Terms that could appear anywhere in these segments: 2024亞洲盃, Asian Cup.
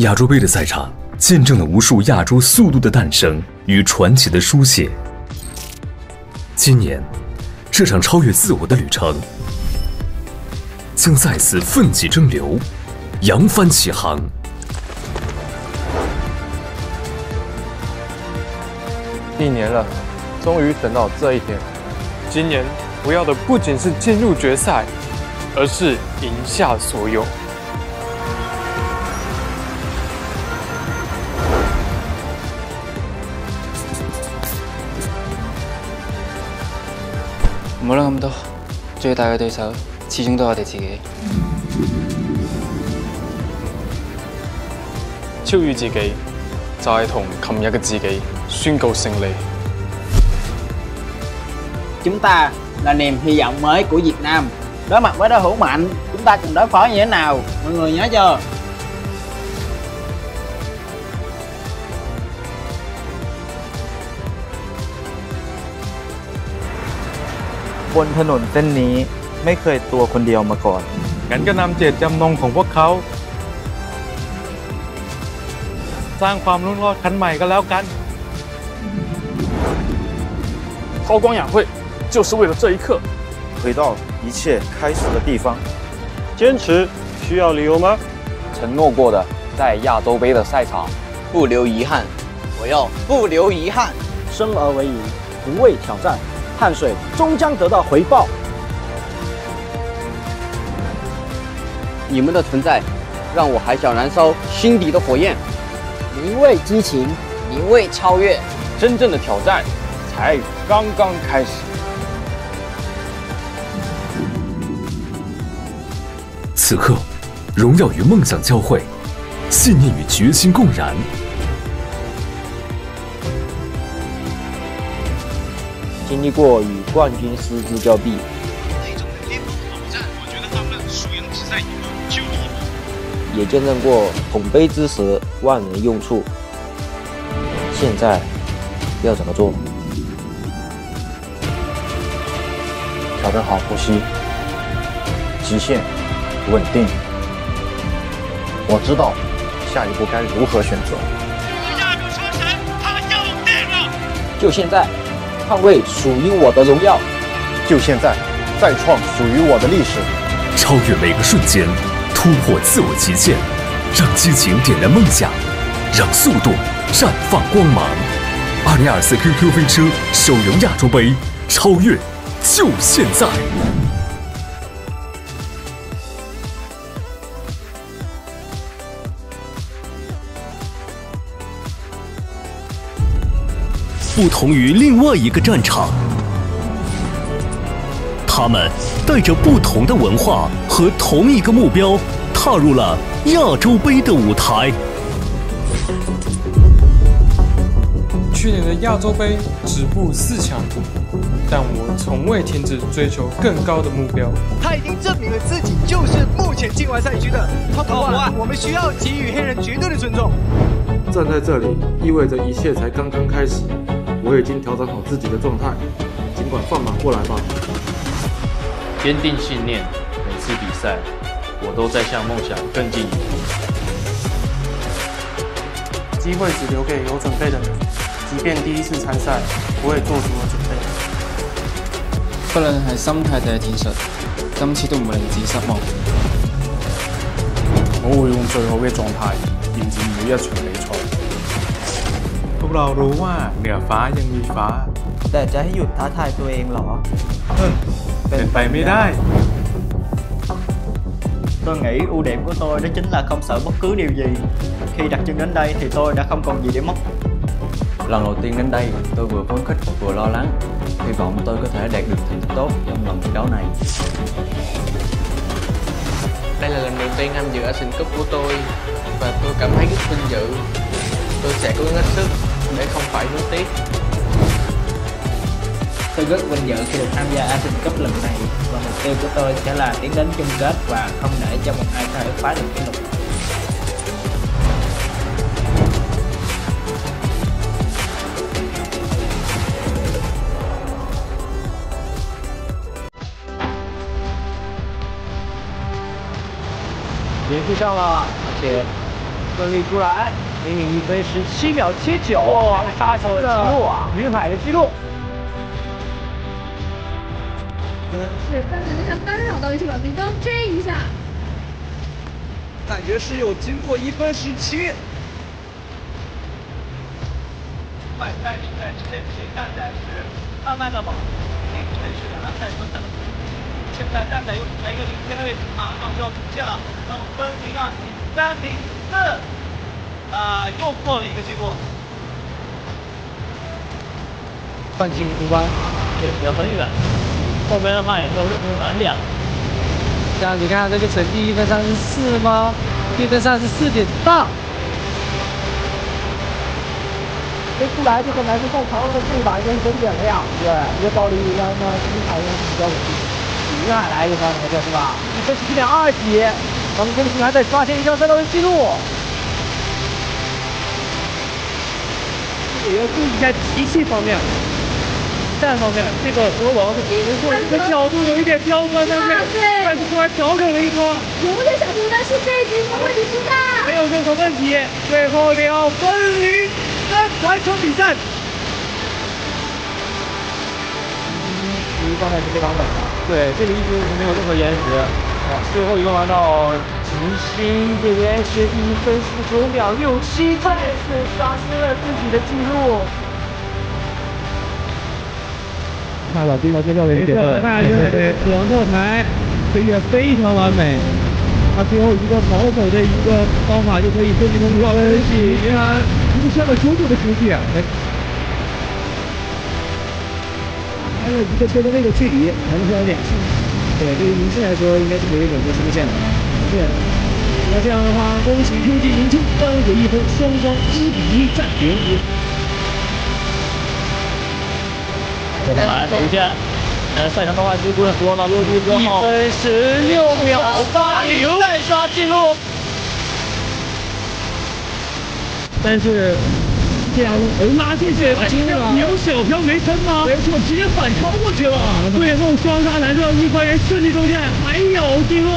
亚洲杯的赛场见证了无数亚洲速度的诞生与传奇的书写。今年，这场超越自我的旅程将再次奋起争流，扬帆起航。一年了，终于等到这一天。今年我要的不仅是进入决赛，而是赢下所有。 唔好諗咁多，最大嘅對手始終都係我哋自己。超越自己，就係同琴日嘅自己宣告勝利。Chúng ta là niềm hy vọng mới của Việt Nam. Đối mặt với đối thủ mạnh, chúng ta cần đối phó như thế nào? Mọi người nhớ chưa?บนถนนเส้นนี้ไม่เคยตัวคนเดียวมาก่อนงั้นก็นำเจตจำนงของพวกเขาสร้างความรุ่งโรจน์ขั้นใหม่ก็แล้วกัน韬光养晦就是为了这一刻回到一切开始的地方坚持需要理由吗承诺过的在亚洲杯的赛场不留遗憾我要不留遗憾生而为人不畏挑战 汗水终将得到回报。你们的存在，让我还想燃烧心底的火焰。您为激情，您为超越，真正的挑战才刚刚开始。此刻，荣耀与梦想交汇，信念与决心共燃。 经历过与冠军失之交臂，这种巅峰挑战，我觉得他们输赢只在一步，就一步。也见证过捧杯之时万人用处。现在要怎么做？调整好呼吸，极限，稳定。我知道下一步该如何选择。亚洲超神，他们要我定了！就现在。 捍卫属于我的荣耀，就现在，再创属于我的历史，超越每个瞬间，突破自我极限，让激情点燃梦想，让速度绽放光芒。2024 QQ 飞车首游亚洲杯，超越就现在。不同于另外一个战场，他们带着不同的文化和同一个目标，踏入了亚洲杯的舞台。去年的亚洲杯止步4强，但我从未停止追求更高的目标。他已经证明了自己就是目前境外赛区的 TOP 1，我们需要给予黑人绝对的尊重。站在这里，意味着一切才刚刚开始。 我已经调整好自己的状态，尽管放马过来吧。坚定信念，每次比赛，我都在向梦想更进一步。机会只留给有准备的人，即便第一次参赛，我也做足了准备。不论係心態定係戰術，今次都唔會令自己失望。我會用最好嘅狀態迎戰每一場比賽。 พวกเรารู้ว่าเหนือฟ้ายังมีฟ้าแต่จะให้หยุดท้าทายตัวเองเหรอเป็นไปไม่ได้ Tôi nghĩ ưu điểm của tôi đó chính là không sợ bất cứ điều gì. Khi đặt chân đến đây thì tôi đã không còn gì để mất. Lần đầu tiên đến đây tôi vừa phấn khích vừa lo lắng. Hy vọng tôi có thể đạt được thành tích tốt trong lần thi đấu này. Đây là lần đầu tiên tham dự Asian Cup của tôi và tôi cảm thấy rất vinh dự. Tôi sẽ cố gắng hết sức để không phải nuối tiếc. Tôi rất vinh dự khi được tham gia Asian Cup lần này và mục tiêu của tôi sẽ là tiến đến chung kết và không để cho một ai có thể phá được kỷ lục. Đến khi xong rồi. 分离出来，以1分17秒79，杀出了纪录啊，女排的纪录。是，但是那场刚刚到1秒，你刚这一下，感觉是有经过1分17。 快赛比赛之间，谁站在是慢慢的跑，谁是两赛都等。现在站在又处在一个领先的位置，马上就要出现了。然后分0-2、0-3、0-4，又破了一个记录。半径无关，对，比较很远。后边的话也都是很远。这样你看这个成绩1分34吗？1分34.8。 这出来就很难是上长的这一把跟整点了呀，对，一个暴力一个呢，一场应该比较稳定。接下来一个什么这是吧？1分17.2几，咱们跟平还在刷新1条赛道的记录。也要注意一下脾气方面、战方面，这个德王这个角度有一点飘忽，但是快速突然调整了一波。有点小突，但是这一局不会出的，没有任何问题。最后2分0。 完成比赛。第一状态是非常稳的，对，这个一直是没有任何延时。啊，最后一个弯道，秦星这边是1分19.67，再次刷新了自己的记录。看老弟，这个两跳台飞跃非常完美。 他最后一个保守的一个方法就可以顺利通过分析，你看出现了足够的成绩，还有一个对的那个距离，还是有点近。对，对于银杏来说，应该是没有准确出现的。对，那这样的话，恭喜优级银杏扳回1分，双方1比1战平。来，走一下。 赛场的话，其实不用说了，洛基哥1分16.80再刷记录。但是这样，拉进去惊了，有小飘没身吗？没错，直接反超过去了。最后双杀男双，一般人顺利出线，还有记录。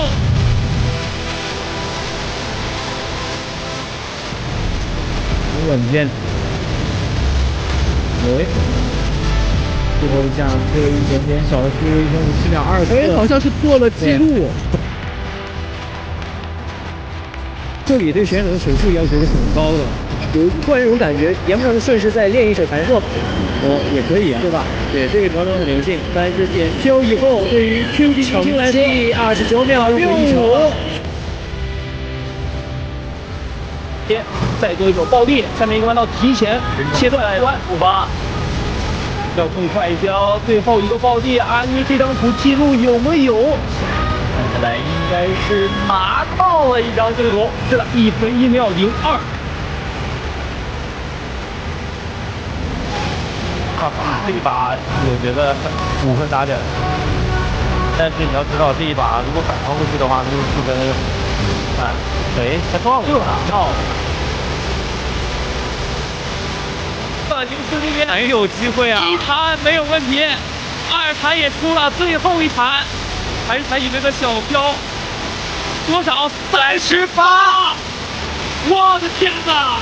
很稳健。喂。 最后一下，这个一点点小的输了1分57.24，哎，好像是破了记录。这里对选手的水速要求是很高的，有突然这种感觉，也不能顺势再练一手弹射，也可以啊，对吧？对，这个调整很灵性。但是也 Q 以后，对于 Q 级成绩29.65。再做一手暴力，下面一个弯道提前切断来出发。 要更快一些哦！最后一个暴地，阿妮这张图记录有没有？看起来应该是拿到了一张这个图，是的，1分1秒02。哈哈，这一把我觉得5分打点，但是你要知道这一把如果反超过去的话，就是4分。哎，谁？他撞了。 宁思这边很有机会啊，一盘没有问题，二盘也出了，最后一盘还是采取这个小飘，多少？38！我的天哪！